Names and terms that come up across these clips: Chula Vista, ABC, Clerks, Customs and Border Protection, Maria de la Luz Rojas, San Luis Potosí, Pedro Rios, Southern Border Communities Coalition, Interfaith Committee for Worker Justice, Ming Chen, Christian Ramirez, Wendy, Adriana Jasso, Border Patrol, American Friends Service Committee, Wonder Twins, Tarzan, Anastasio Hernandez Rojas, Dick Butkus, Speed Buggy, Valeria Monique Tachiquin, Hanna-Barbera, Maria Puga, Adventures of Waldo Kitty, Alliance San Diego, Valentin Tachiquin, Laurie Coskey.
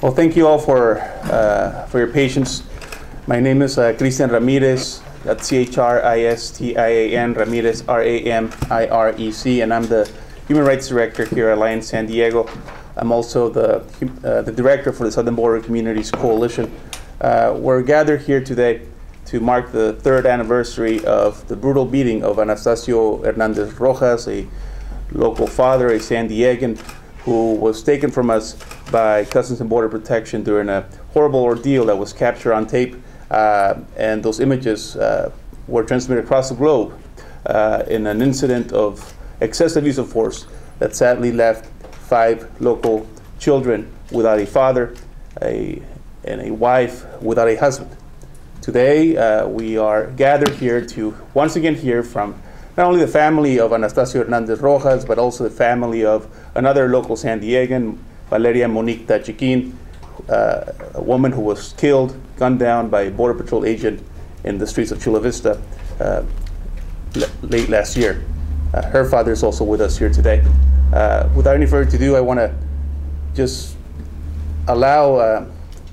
Well, thank you all for your patience. My name is Christian Ramirez. That's C-H-R-I-S-T-I-A-N, Ramirez, R-A-M-I-R-E-C, and I'm the Human Rights Director here at Alliance San Diego. I'm also the Director for the Southern Border Communities Coalition. We're gathered here today to mark the 3rd anniversary of the brutal beating of Anastasio Hernandez Rojas, a local father, a San Diegan, who was taken from us by Customs and Border Protection during a horrible ordeal that was captured on tape. And those images were transmitted across the globe in an incident of excessive use of force that sadly left 5 local children without a father and a wife without a husband. Today, we are gathered here to once again hear from not only the family of Anastasio Hernandez Rojas, but also the family of another local San Diegan, Valeria Monique Tachiquin, a woman who was killed, gunned down by a Border Patrol agent in the streets of Chula Vista late last year. Her father is also with us here today. Without any further ado, I want to just allow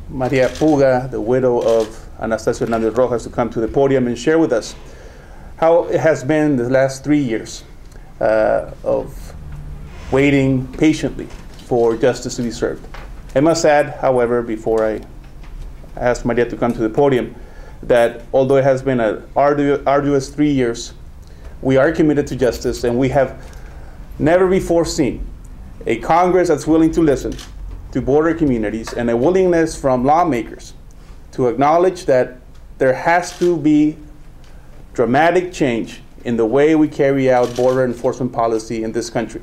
Maria Puga, the widow of Anastasio Hernandez Rojas, to come to the podium and share with us how it has been the last 3 years of waiting patiently for justice to be served. I must add, however, before I ask Maria to come to the podium, that although it has been an arduous 3 years, we are committed to justice, and we have never before seen a Congress that's willing to listen to border communities and a willingness from lawmakers to acknowledge that there has to be dramatic change in the way we carry out border enforcement policy in this country.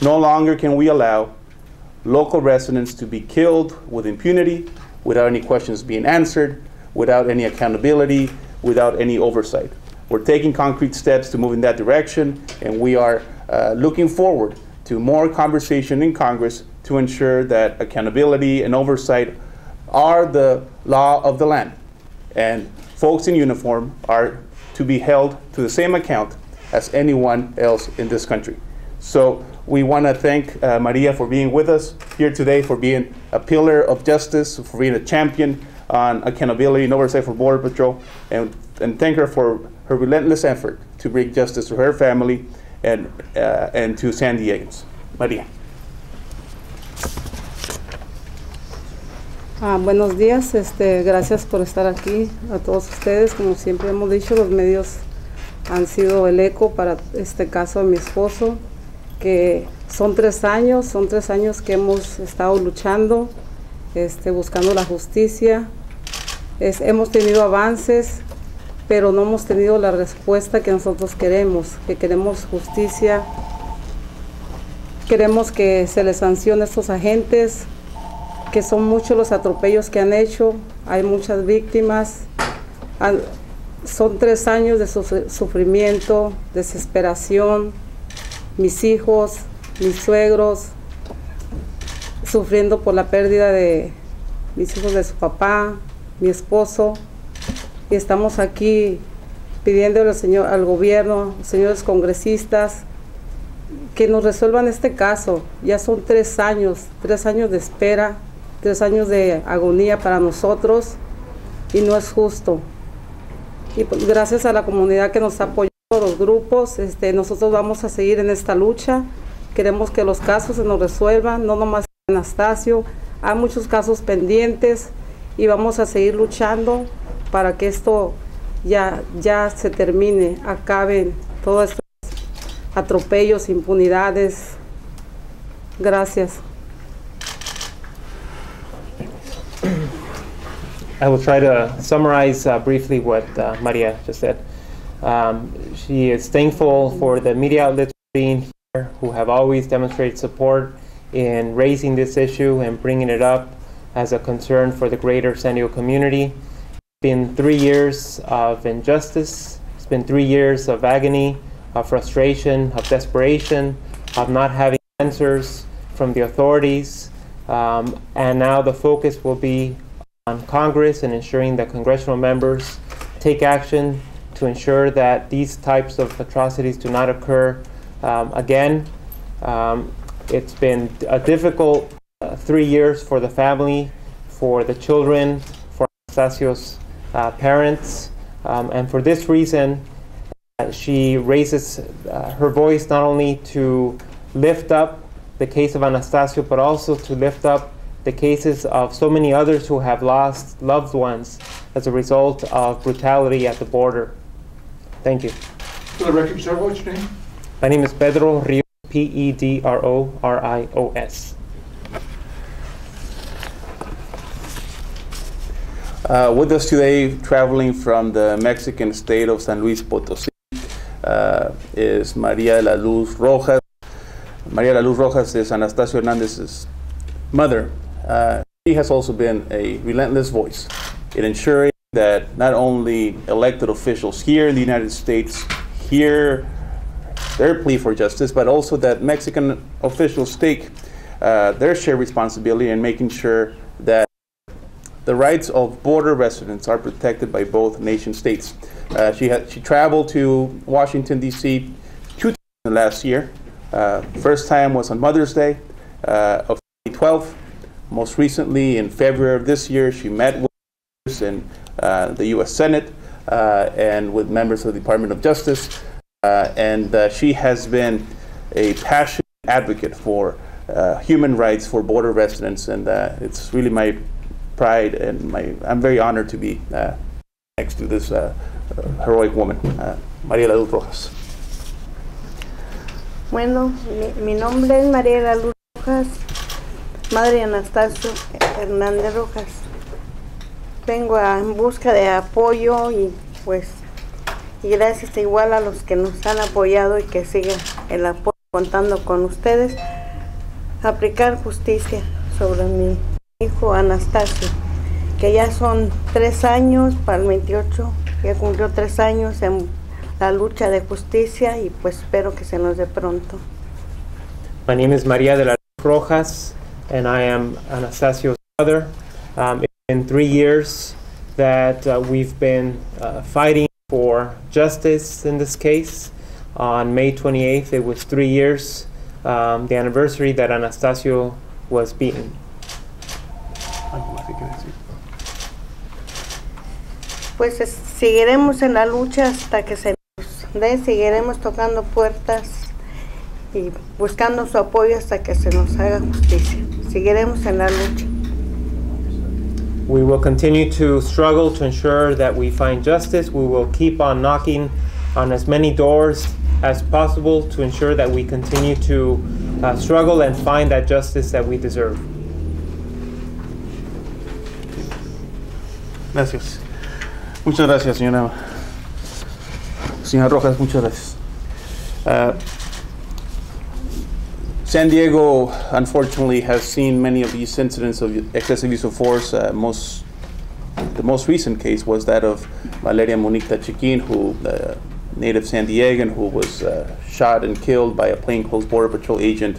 No longer can we allow local residents to be killed with impunity, without any questions being answered, without any accountability, without any oversight. We're taking concrete steps to move in that direction, and we are looking forward to more conversation in Congress to ensure that accountability and oversight are the law of the land, and folks in uniform are to be held to the same account as anyone else in this country. So we want to thank Maria for being with us here today, for being a pillar of justice, for being a champion on accountability and oversight for Border Patrol, and thank her for her relentless effort to bring justice to her family and to San Diegans. Maria. Buenos días, gracias por estar aquí a todos ustedes. Como siempre hemos dicho, los medios han sido el eco para este caso de mi esposo, que son 3 años que hemos estado luchando, buscando la justicia. Hemos tenido avances, pero no hemos tenido la respuesta que nosotros queremos, que queremos justicia. Queremos que se les sancione a estos agentes, que son muchos los atropellos que han hecho, hay muchas víctimas. Son 3 años de sufrimiento, desesperación, mis hijos, mis suegros, sufriendo por la pérdida de mis hijos, de su papá, mi esposo. Y estamos aquí pidiéndole al gobierno, señores congresistas, que nos resuelvan este caso. Ya son 3 años de espera, 3 años de agonía para nosotros, y no es justo. Y gracias a la comunidad que nos apoyó, los grupos, nosotros vamos a seguir en esta lucha. Queremos que los casos se nos resuelvan, no nomás Anastasio, hay muchos casos pendientes, y vamos a seguir luchando para que esto ya se termine, acaben todos estos atropellos, impunidades. Gracias. I will try to summarize briefly what Maria just said. She is thankful for the media outlets being here, who have always demonstrated support in raising this issue and bringing it up as a concern for the greater San Diego community. It's been 3 years of injustice. It's been 3 years of agony, of frustration, of desperation, of not having answers from the authorities. And now the focus will be on Congress and ensuring that congressional members take action to ensure that these types of atrocities do not occur again. It's been a difficult 3 years for the family, for the children, for Anastasio's parents. And for this reason, she raises her voice not only to lift up the case of Anastasio, but also to lift up the cases of so many others who have lost loved ones as a result of brutality at the border. Thank you. For the record, sir, what's your name? My name is Pedro Rios, P-E-D-R-O-R-I-O-S. With us today, traveling from the Mexican state of San Luis Potosí, is Maria de la Luz Rojas. Maria de la Luz Rojas is Anastasio Hernandez's mother. She has also been a relentless voice in ensuring that not only elected officials here in the United States hear their plea for justice, but also that Mexican officials take their shared responsibility in making sure that the rights of border residents are protected by both nation states. She traveled to Washington, D.C. 2 times last year. First time was on Mother's Day of 2012. Most recently, in February of this year, she met with members in the U.S. Senate and with members of the Department of Justice. She has been a passionate advocate for human rights for border residents, and it's really my pride, and I'm very honored to be next to this heroic woman, Maria de la Luz Rojas. Bueno, mi nombre es Maria de la Luz Rojas, madre Anastasio Hernández Rojas. Vengo en busca de apoyo y pues y gracias igual a los que nos han apoyado y que sigan el apoyo contando con ustedes, aplicar justicia sobre mi hijo Anastasio, que ya son 3 años, para el 28, ya cumplió 3 años en la lucha de justicia y pues espero que se nos dé pronto. My name is Maria de la Rojas and I am Anastasio's mother. It's been 3 years that we've been fighting for justice in this case. On May 28th, it was 3 years, the anniversary that Anastasio was beaten. Pues seguiremos en la lucha hasta que se nos dé, seguiremos tocando puertas y buscando su apoyo hasta que se nos haga justicia. Seguiremos en la lucha. We will continue to struggle to ensure that we find justice. We will keep on knocking on as many doors as possible to ensure that we continue to struggle and find that justice that we deserve. Gracias. Muchas gracias, señora Rojas, muchas gracias. San Diego, unfortunately, has seen many of these incidents of excessive use of force. The most recent case was that of Valeria Monique Tachiquin, who, native San Diegan, who was shot and killed by a plainclothes Border Patrol agent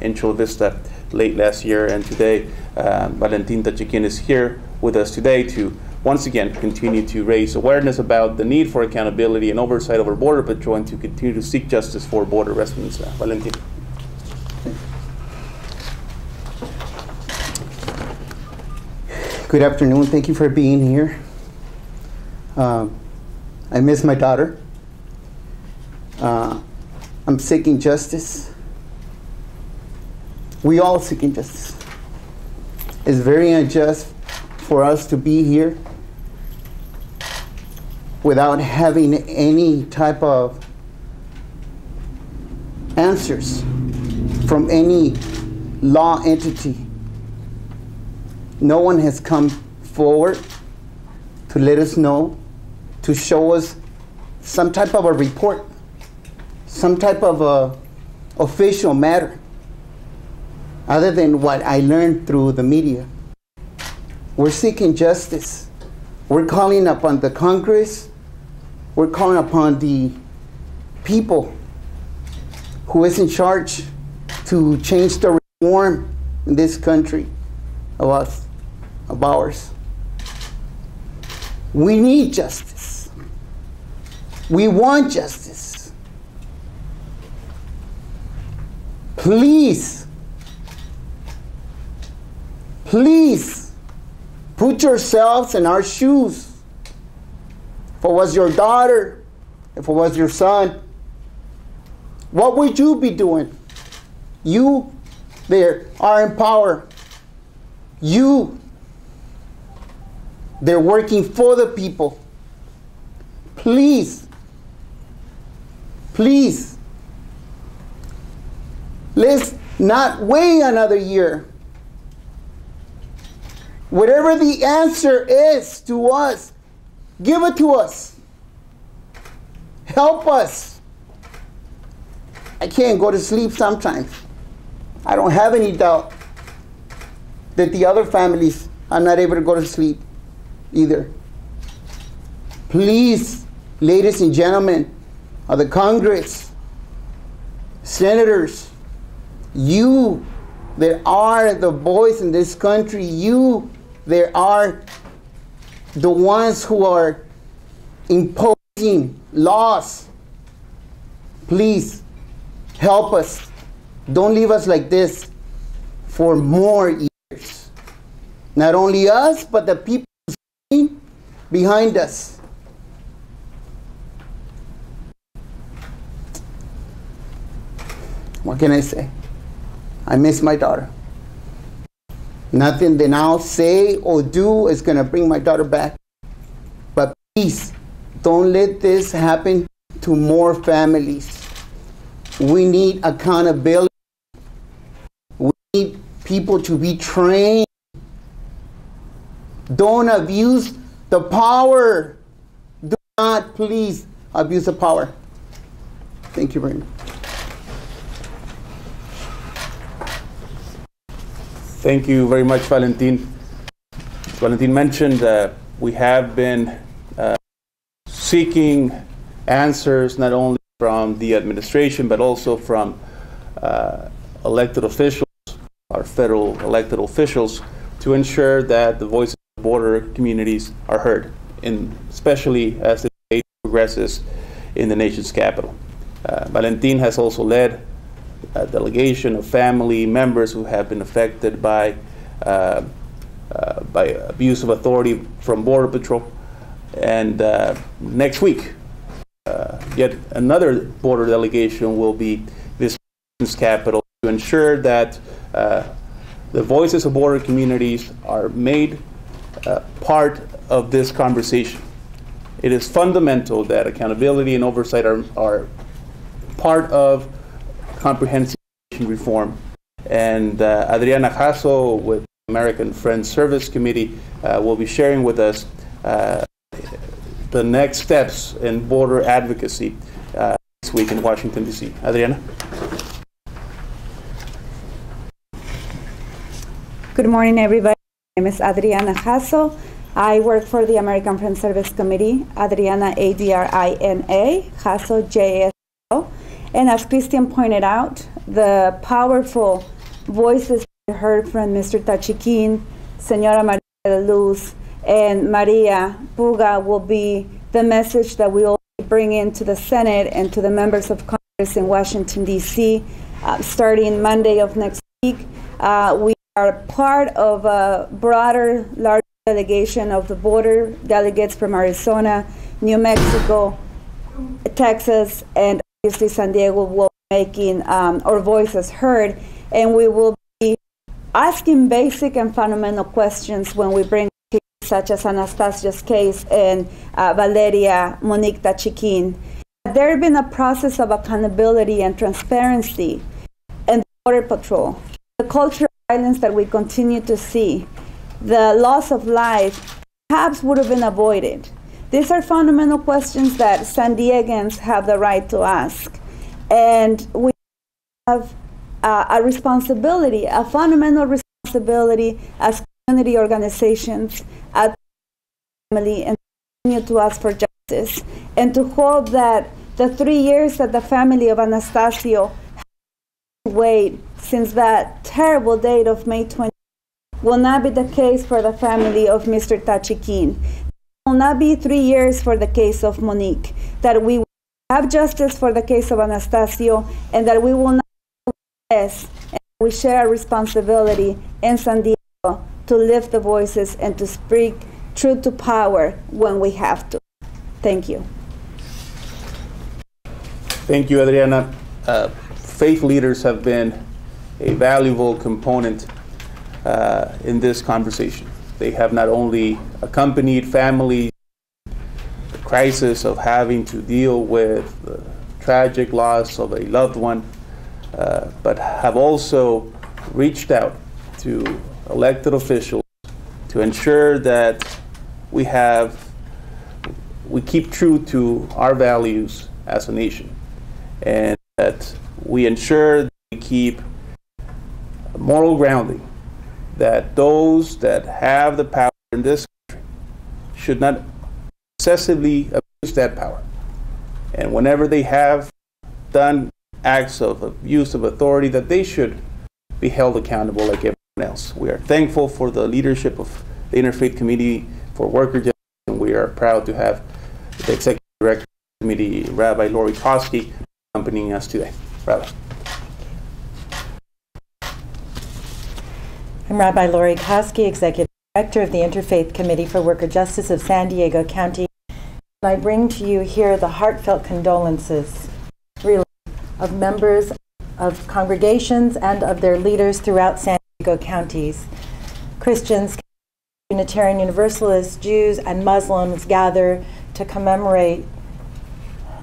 in Chula Vista late last year. And today, Valentin Tachiquin is here with us today to once again continue to raise awareness about the need for accountability and oversight over Border Patrol and to continue to seek justice for border residents. Valentin. Good afternoon, thank you for being here. I miss my daughter. I'm seeking justice. We all seeking justice. It's very unjust for us to be here without having any type of answers from any law entity. No one has come forward to let us know, to show us some type of a report, some type of a official matter, other than what I learned through the media. We're seeking justice. We're calling upon the Congress. We're calling upon the people who is in charge to change the reform in this country of ours. We need justice. We want justice. Please Please put yourselves in our shoes. If it was your daughter, if it was your son, what would you be doing? You there are in power. You, they're working for the people. Please, please, let's not wait another year. Whatever the answer is to us, give it to us. Help us. I can't go to sleep sometimes. I don't have any doubt that the other families are not able to go to sleep either. Please, ladies and gentlemen of the Congress, senators, you that are the voice in this country, you that are the ones who are imposing laws, please help us. Don't leave us like this for more years. Not only us, but the people behind us. What can I say? I miss my daughter. Nothing that I'll say or do is going to bring my daughter back. But please, don't let this happen to more families. We need accountability. We need people to be trained. Don't abuse the power. Do not, please, abuse the power. Thank you very much. Thank you very much, Valentin. As Valentin mentioned, we have been seeking answers not only from the administration, but also from elected officials, our federal elected officials, to ensure that the voices of border communities are heard, especially as the debate progresses in the nation's capital. Valentin has also led a delegation of family members who have been affected by abuse of authority from Border Patrol. And next week, yet another border delegation will be this capital to ensure that the voices of border communities are made part of this conversation. It is fundamental that accountability and oversight are part of comprehensive reform. And Adriana Jasso with American Friends Service Committee will be sharing with us the next steps in border advocacy this week in Washington, D.C. Adriana. Good morning, everybody. My name is Adriana Jasso. I work for the American Friends Service Committee, Adriana, A-D-R-I-N-A, Jasso, J-S-O. And as Christian pointed out, the powerful voices we heard from Mr. Tachiquin, Senora Maria de la Luz, and Maria Puga will be the message that we will bring into the Senate and to the members of Congress in Washington, D.C. Starting Monday of next week. We are part of a broader, larger delegation of the border delegates from Arizona, New Mexico, Texas, and obviously San Diego will be making our voices heard, and we will be asking basic and fundamental questions when we bring cases such as Anastasio's case and Valeria Monique Tachiquin. There has been a process of accountability and transparency in the Border Patrol, the culture of violence that we continue to see, the loss of life perhaps would have been avoided. These are fundamental questions that San Diegans have the right to ask. And we have a responsibility, a fundamental responsibility as community organizations, as family, and continue to ask for justice. And to hope that the 3 years that the family of Anastasio has to wait since that terrible date of May 20 will not be the case for the family of Mr. Tachiquin. Will not be 3 years for the case of Monique, that we will have justice for the case of Anastasio, and that we will not do less, and we share a responsibility in San Diego to to lift the voices and to speak true to power when we have to. Thank you. Thank you, Adriana. Faith leaders have been a valuable component in this conversation. They have not only accompanied families in the crisis of having to deal with the tragic loss of a loved one, but have also reached out to elected officials to ensure that we keep true to our values as a nation, and that we ensure that we keep moral grounding, that those that have the power in this country should not excessively abuse that power. And whenever they have done acts of abuse of authority, that they should be held accountable like everyone else. We are thankful for the leadership of the Interfaith Committee for Worker Justice, and we are proud to have the Executive Director of the Committee, Rabbi Laurie Coskey, accompanying us today. Rabbi. I'm Rabbi Laurie Coskey, Executive Director of the Interfaith Committee for Worker Justice of San Diego County. And I bring to you here the heartfelt condolences really, of members of congregations and of their leaders throughout San Diego counties. Christians, Unitarian Universalists, Jews, and Muslims gather to commemorate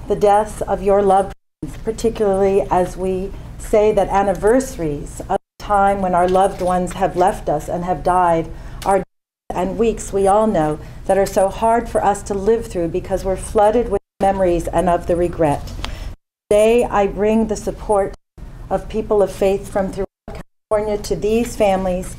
the deaths of your loved ones, particularly as we say that anniversaries of time when our loved ones have left us and have died are days and weeks we all know that are so hard for us to live through because we're flooded with memories and of the regret. Today I bring the support of people of faith from throughout California to these families.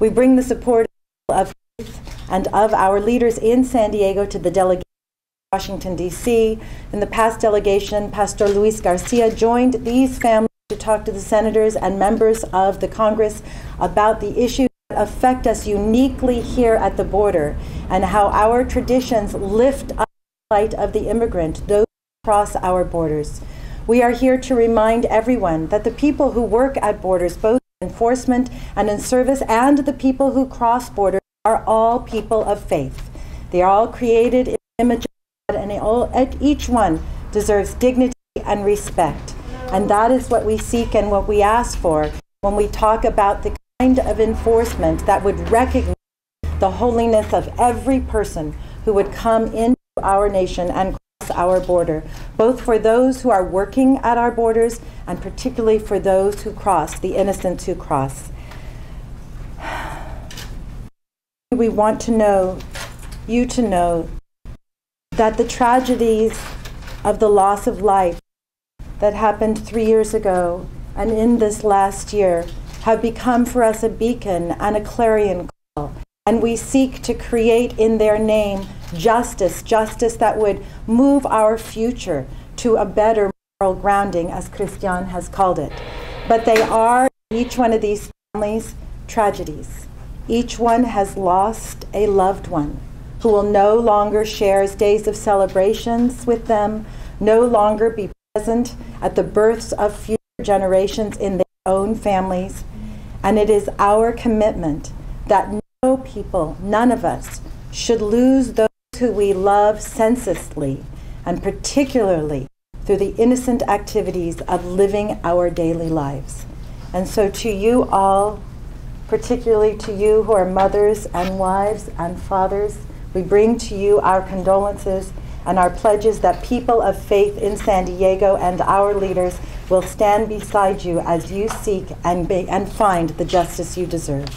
We bring the support of faith and of our leaders in San Diego to the delegation in Washington, D.C. In the past delegation, Pastor Luis Garcia joined these families to talk to the senators and members of the Congress about the issues that affect us uniquely here at the border and how our traditions lift up the plight of the immigrant, those who cross our borders. We are here to remind everyone that the people who work at borders, both in enforcement and in service, and the people who cross borders are all people of faith. They are all created in the image of God, and each one deserves dignity and respect. And that is what we seek and what we ask for when we talk about the kind of enforcement that would recognize the holiness of every person who would come into our nation and our border, both for those who are working at our borders and particularly for those who cross, the innocents who cross. We want to know, you to know, that the tragedies of the loss of life that happened 3 years ago and in this last year have become for us a beacon and a clarion call. And we seek to create in their name justice, justice that would move our future to a better moral grounding, as Christian has called it. But they are, each one of these families, tragedies. Each one has lost a loved one who will no longer share days of celebrations with them, no longer be present at the births of future generations in their own families. And it is our commitment that no people, none of us, should lose those who we love senselessly, and particularly through the innocent activities of living our daily lives. And so to you all, particularly to you who are mothers and wives and fathers, we bring to you our condolences and our pledges that people of faith in San Diego and our leaders will stand beside you as you seek and find the justice you deserve.